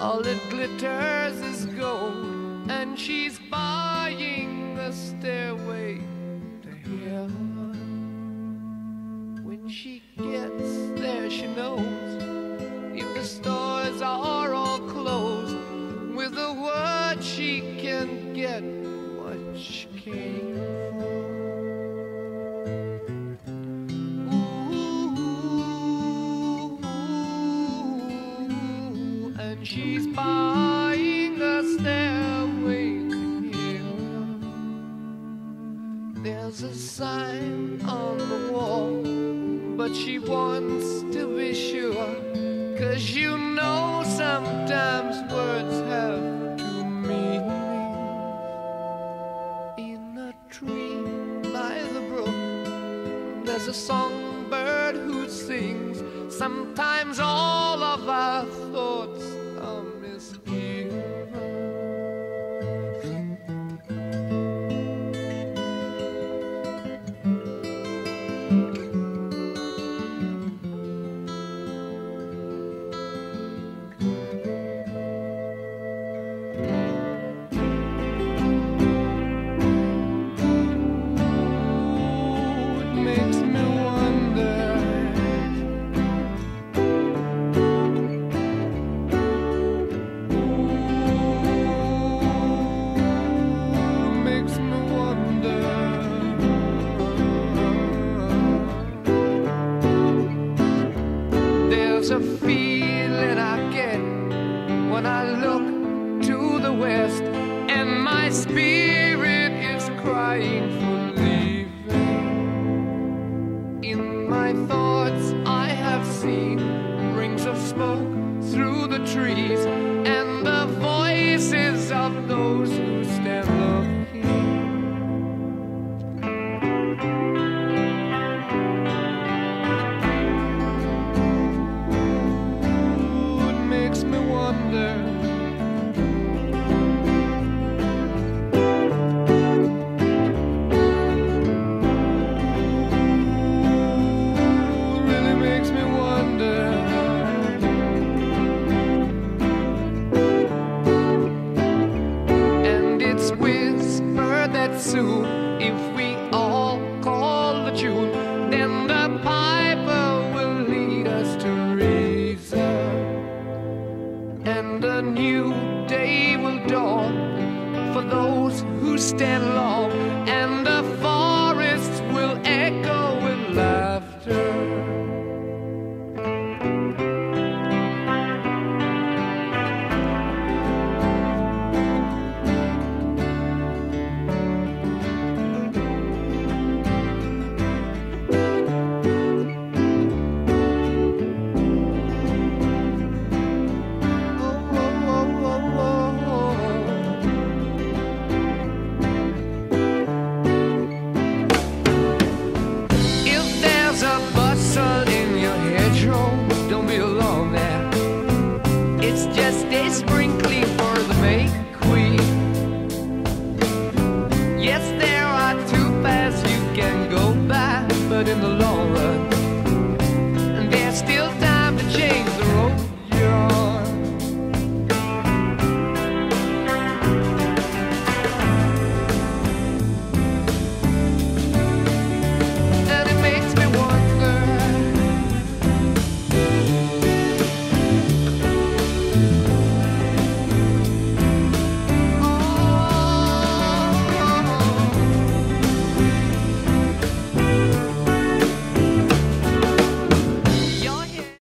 All it glitters is gold, and she's buying the stairway to heaven. When she gets there, she knows if the stores are all closed, with a word she can get what she came for. She's buying the stairway to heaven. There's a sign on the wall, but she wants to be sure, 'cause you know sometimes words have two meanings. In a tree by the brook, there's a songbird who sings. Sometimes all of our thoughts are misgiven. Ooh, it makes me wonder. There's a feeling I get when I look to the west, and my spirit is crying for leaving. In my thoughts I have seen rings of smoke through the trees, and the voices of those who stand looking. Soon, if we all call the tune, then the piper will lead us to reason, and a new day will dawn for those who stand long.